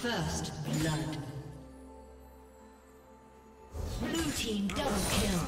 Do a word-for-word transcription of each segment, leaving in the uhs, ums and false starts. First blood. Blue team double kill.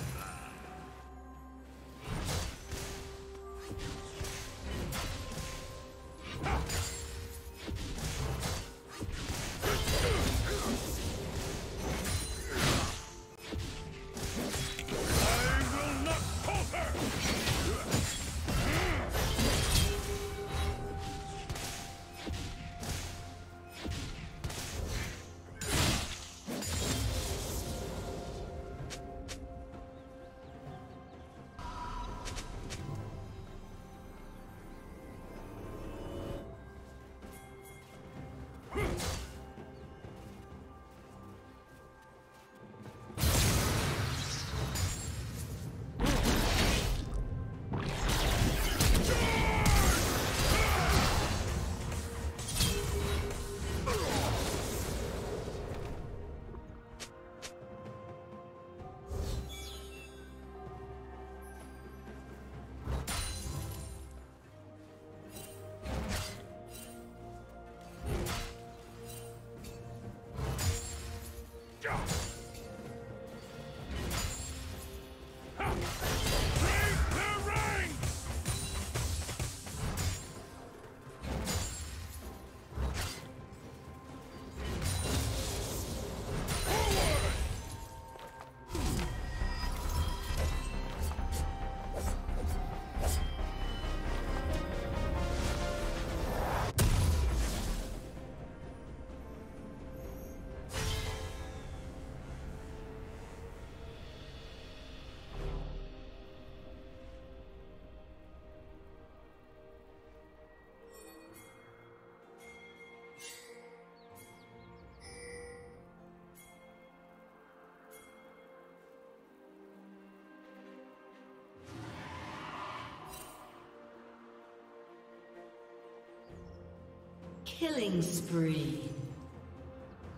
Killing spree.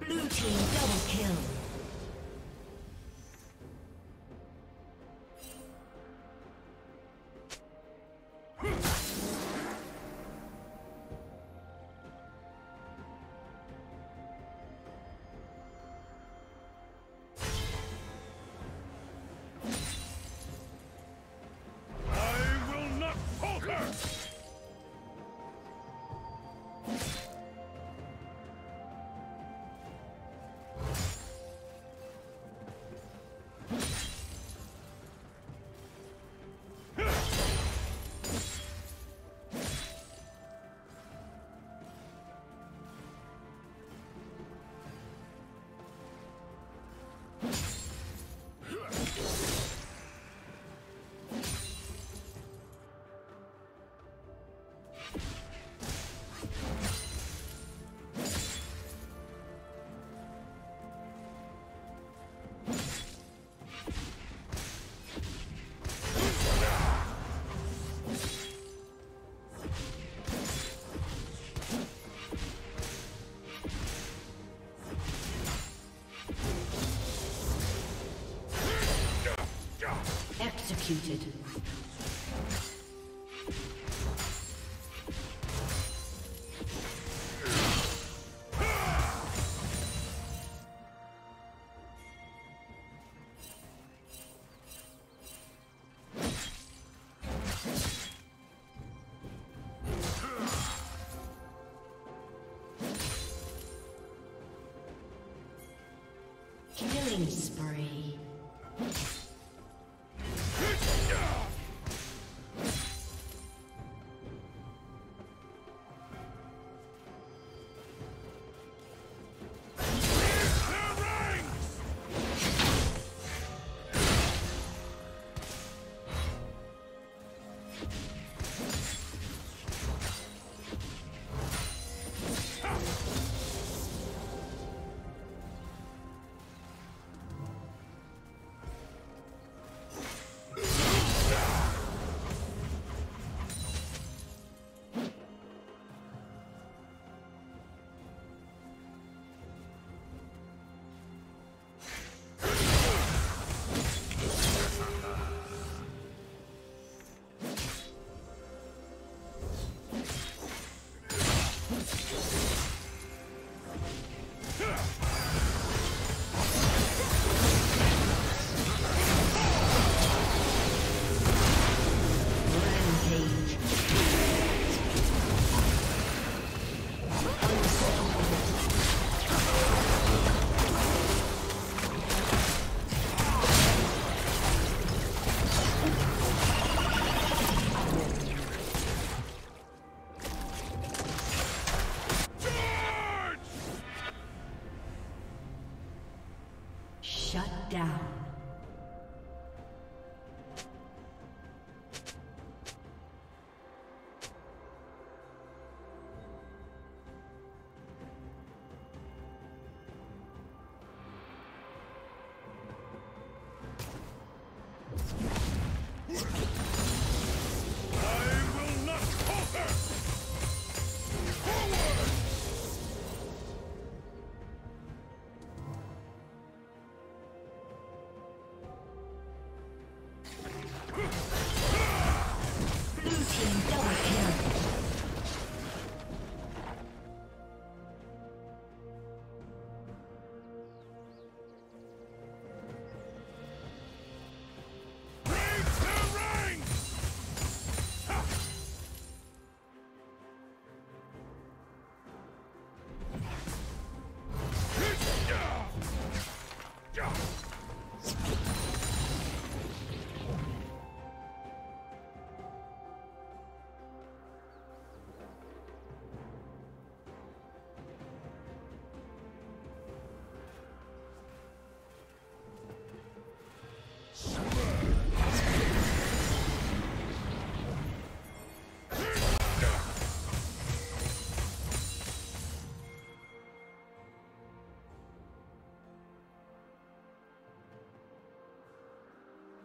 Blue team double kill. Executed. Killing spree. Shut down.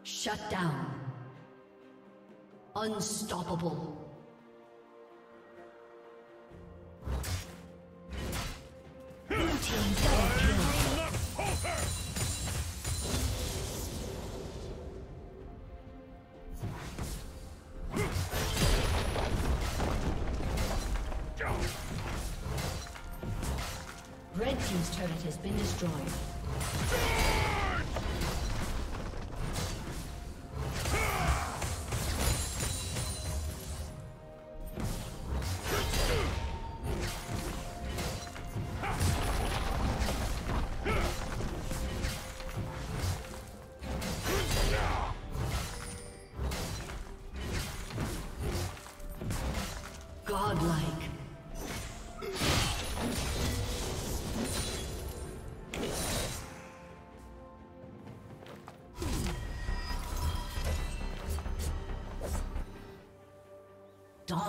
Shut down. Unstoppable. Red team's turret has been destroyed. Godlike.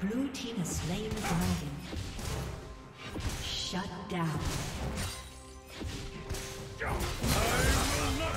Blue team has slain the dragon. Shut down. I will not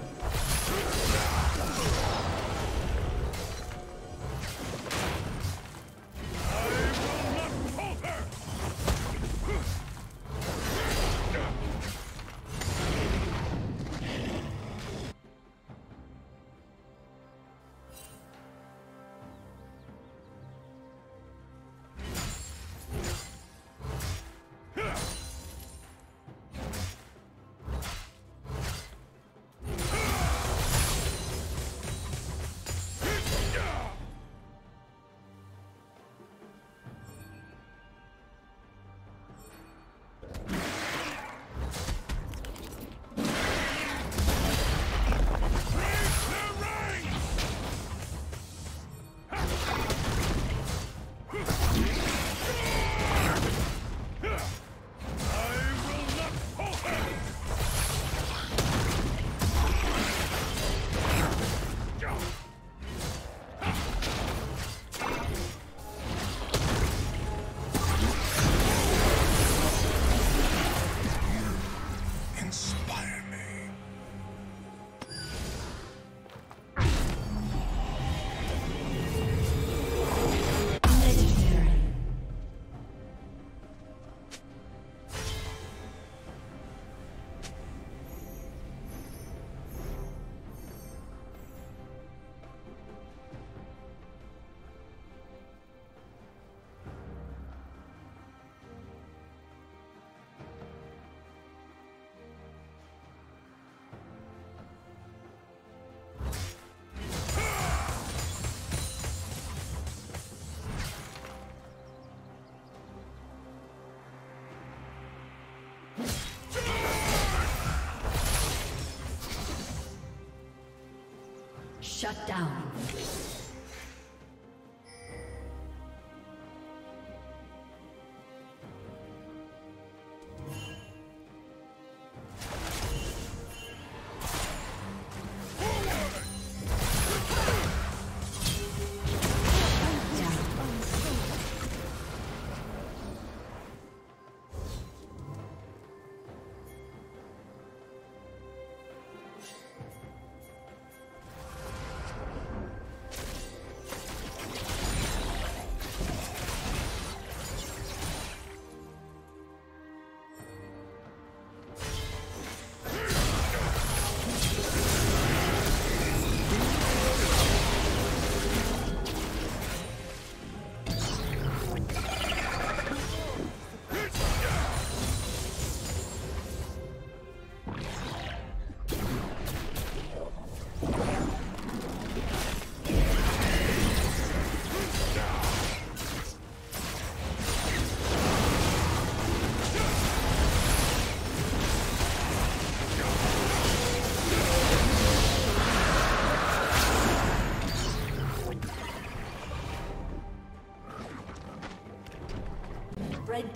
Shut down. The red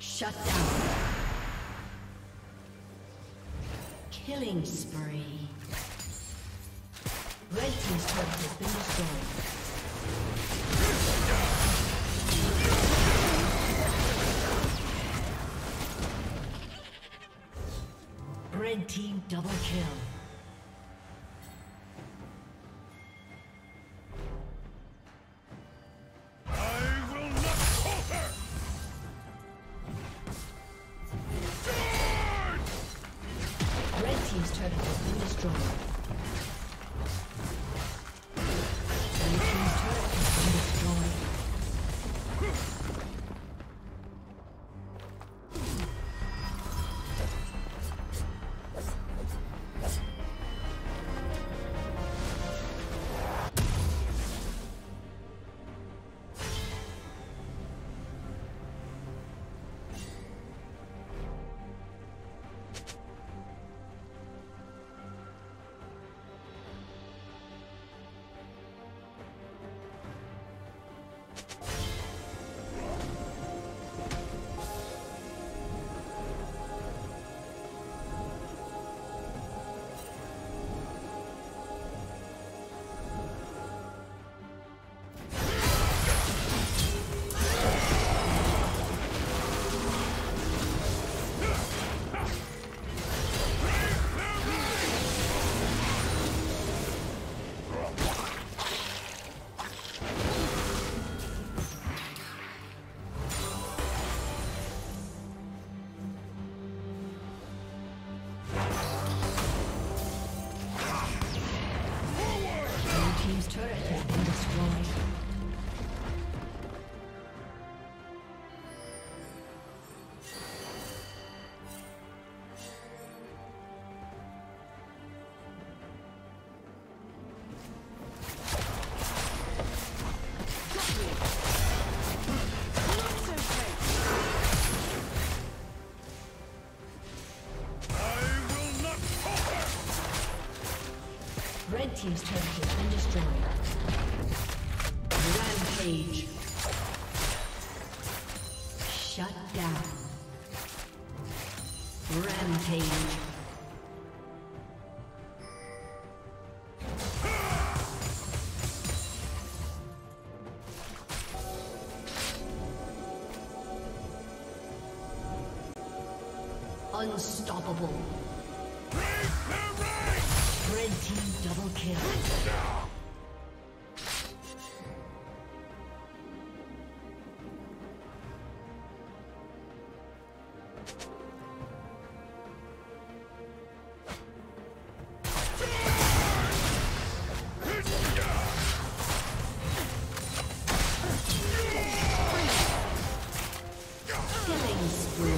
Shut down. Killing spree. Red team's turret has been destroyed. Red team double kill. Red team's turret has been destroyed. Rampage. Shut down. Rampage. Unstoppable. Red team double kill. Killing spree.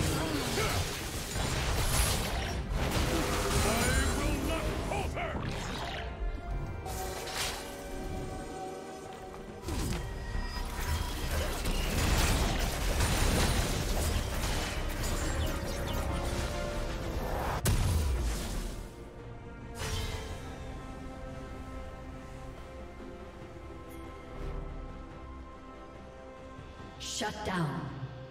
Shut down. Rampage.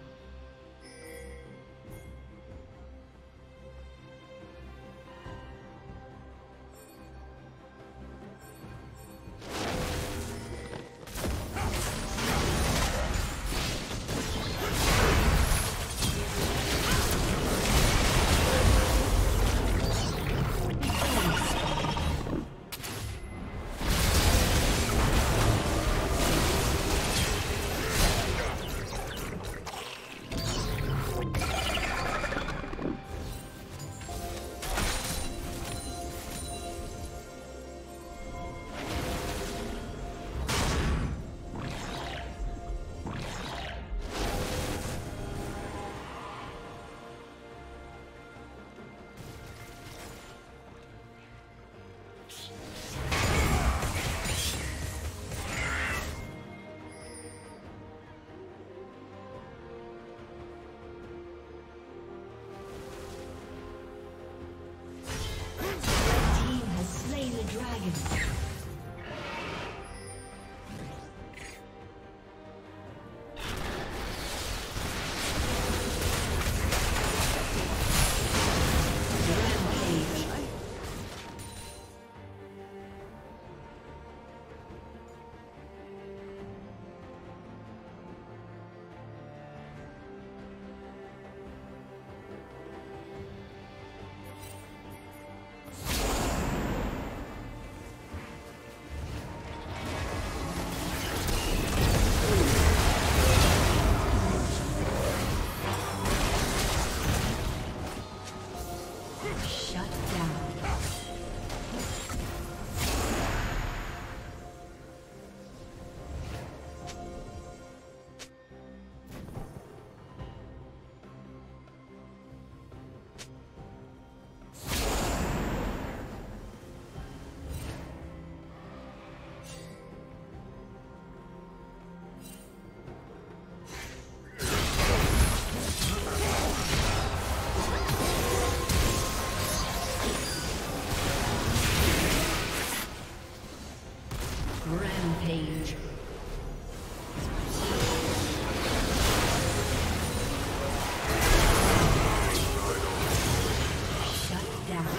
Shut down.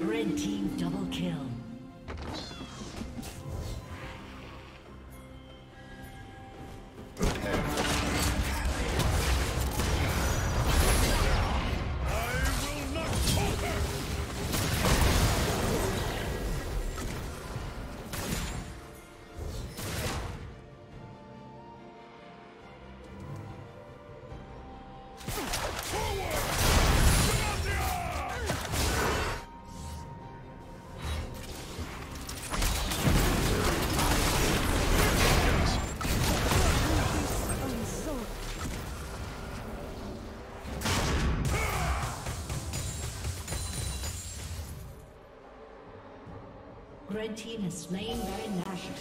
Red team double kill. Red team has slain Baron Nashor.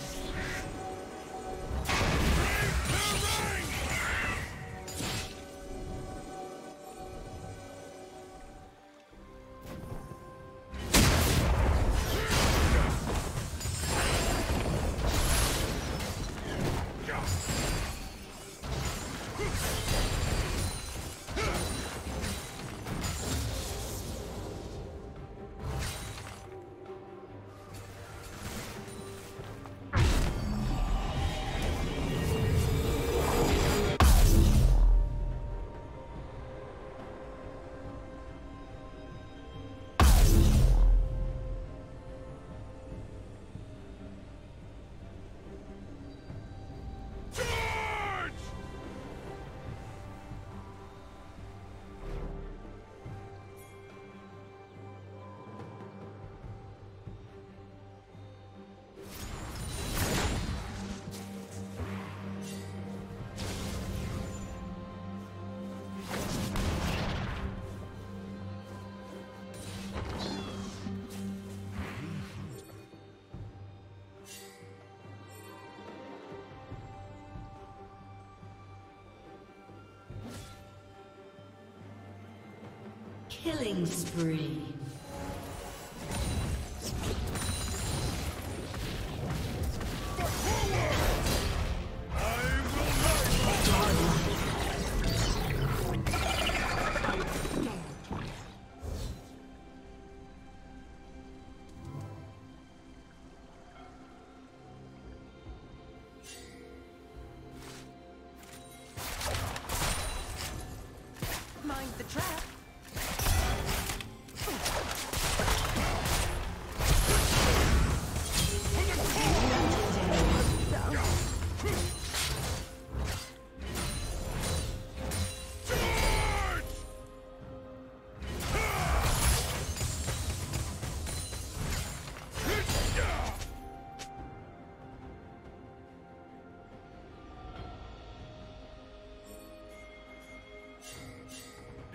Killing spree.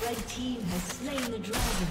Red team has slain the dragon.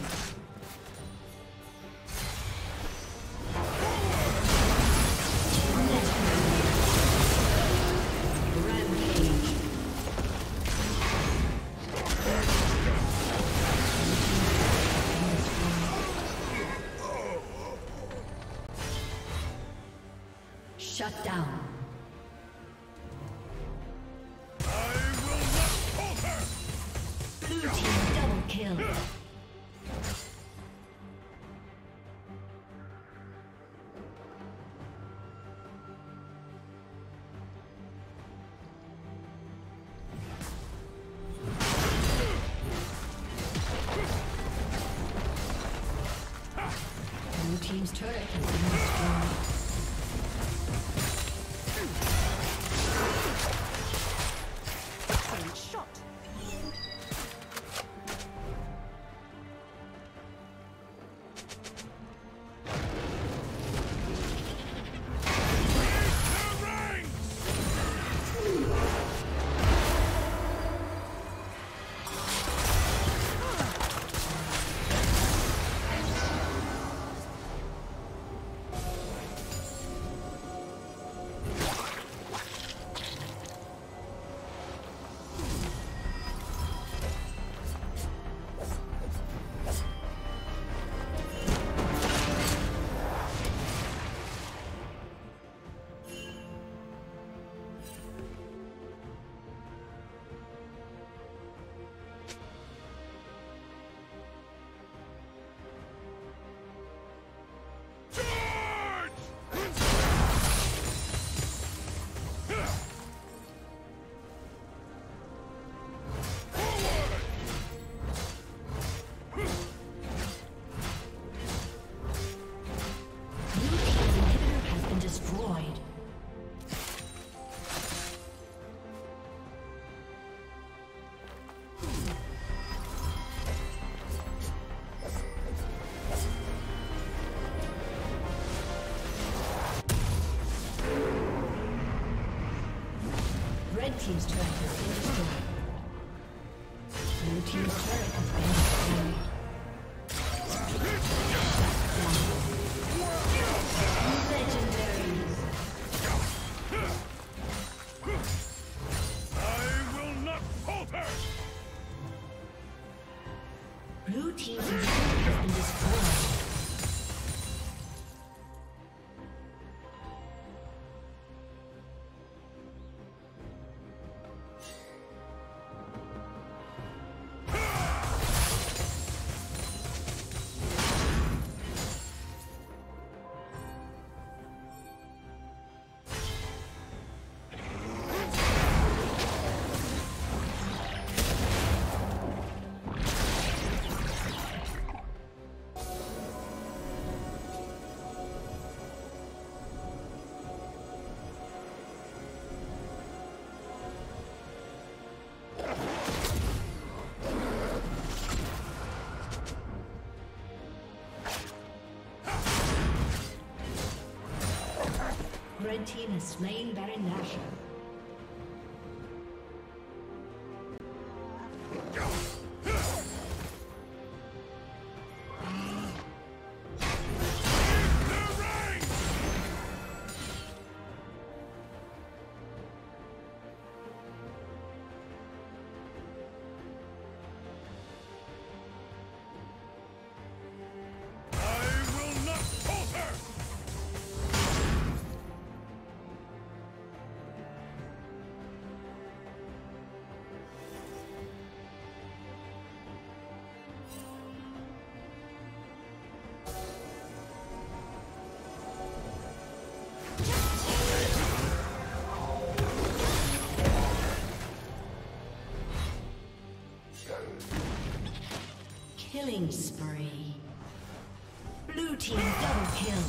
Team's turret has been destroyed. Blue team's turret has been destroyed. Blue team's turret has been destroyed. Legendary. I will not falter. Blue team's turret has been destroyed. team has slain Baron Nashor. Killing spree. Blue team double kill.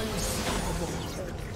Unstoppable.